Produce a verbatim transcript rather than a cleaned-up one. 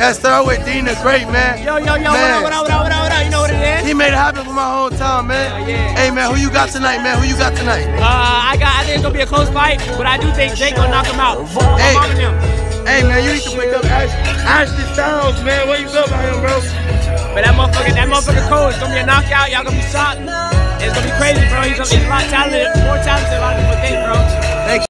Yes, start with Deen the Great, man. Yo, yo, yo, man. What up, what up, what up, what up, you know what it is? He made it happen for my hometown, man. Yeah, yeah. Hey, man, who you got tonight, man? Who you got tonight? Uh, I got. I think it's going to be a close fight, but I do think Jake going to knock him out. Hey. I'm him. Hey, man, you need to wake up Ashton Styles, man. Where you up about him, bro? But that motherfucker, that motherfucker cold. It's going to be a knockout. Y'all going to be shocked. It's going to be crazy, bro. He's, he's a lot talented, more talented than a lot of people think, bro. Thank you.